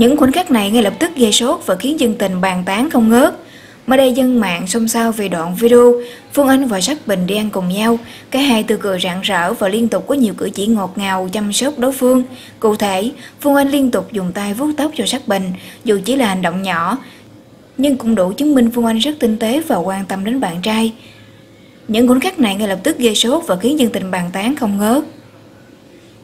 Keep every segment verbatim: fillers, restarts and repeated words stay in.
Những khoảnh khắc này ngay lập tức gây sốt và khiến dân tình bàn tán không ngớt. Mới đây dân mạng xôn xao về đoạn video Phương Oanh và Shark Bình đi ăn cùng nhau, cả hai tươi cười rạng rỡ và liên tục có nhiều cử chỉ ngọt ngào chăm sóc đối phương. Cụ thể, Phương Oanh liên tục dùng tay vuốt tóc cho Shark Bình, dù chỉ là hành động nhỏ, nhưng cũng đủ chứng minh Phương Oanh rất tinh tế và quan tâm đến bạn trai. Những khoảnh khắc này ngay lập tức gây sốt và khiến dân tình bàn tán không ngớt.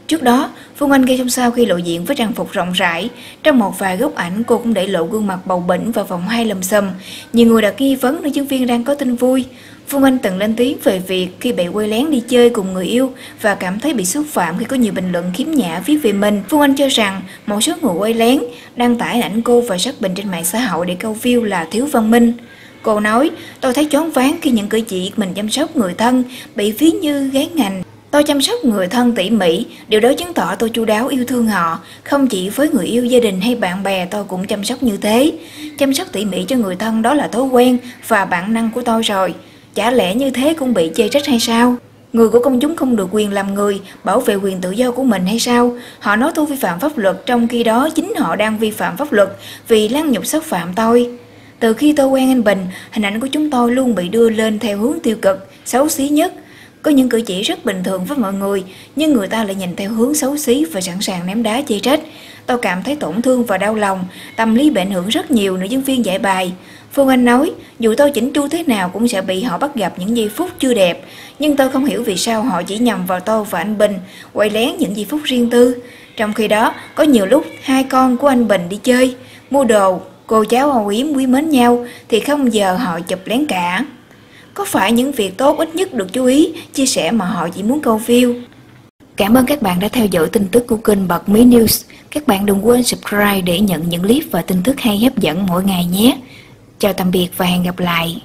Trước đó, Phương Oanh gây xôn xao khi lộ diện với trang phục rộng rãi. Trong một vài góc ảnh, cô cũng để lộ gương mặt bầu bĩnh và vòng hai lùm xùm. Nhiều người đặt nghi vấn nữ diễn viên đang có tin vui. Phương Oanh từng lên tiếng về việc khi bị quay lén đi chơi cùng người yêu và cảm thấy bị xúc phạm khi có nhiều bình luận khiếm nhã viết về mình. Phương Oanh cho rằng một số người quay lén đăng tải ảnh cô và Shark Bình trên mạng xã hội để câu view là thiếu văn minh. Cô nói, tôi thấy choáng váng khi những cử chỉ mình chăm sóc người thân bị ví như gán ngành. Tôi chăm sóc người thân tỉ mỉ, điều đó chứng tỏ tôi chu đáo yêu thương họ, không chỉ với người yêu gia đình hay bạn bè tôi cũng chăm sóc như thế. Chăm sóc tỉ mỉ cho người thân đó là thói quen và bản năng của tôi rồi, chả lẽ như thế cũng bị chê trách hay sao? Người của công chúng không được quyền làm người, bảo vệ quyền tự do của mình hay sao? Họ nói tôi vi phạm pháp luật, trong khi đó chính họ đang vi phạm pháp luật vì lăng nhục xúc phạm tôi. Từ khi tôi quen anh Bình, hình ảnh của chúng tôi luôn bị đưa lên theo hướng tiêu cực, xấu xí nhất. Có những cử chỉ rất bình thường với mọi người, nhưng người ta lại nhìn theo hướng xấu xí và sẵn sàng ném đá chê trách. Tôi cảm thấy tổn thương và đau lòng, tâm lý bị ảnh hưởng rất nhiều, nữ diễn viên giải bài. Phương Oanh nói, dù tôi chỉnh chu thế nào cũng sẽ bị họ bắt gặp những giây phút chưa đẹp, nhưng tôi không hiểu vì sao họ chỉ nhầm vào tôi và anh Bình, quay lén những giây phút riêng tư. Trong khi đó, có nhiều lúc hai con của anh Bình đi chơi, mua đồ, cô cháu Âu Yếm quý mến nhau thì không giờ họ chụp lén cả. Có phải những việc tốt ít nhất được chú ý, chia sẻ mà họ chỉ muốn câu view? Cảm ơn các bạn đã theo dõi tin tức của kênh Bật Mí News. Các bạn đừng quên subscribe để nhận những clip và tin tức hay hấp dẫn mỗi ngày nhé. Chào tạm biệt và hẹn gặp lại.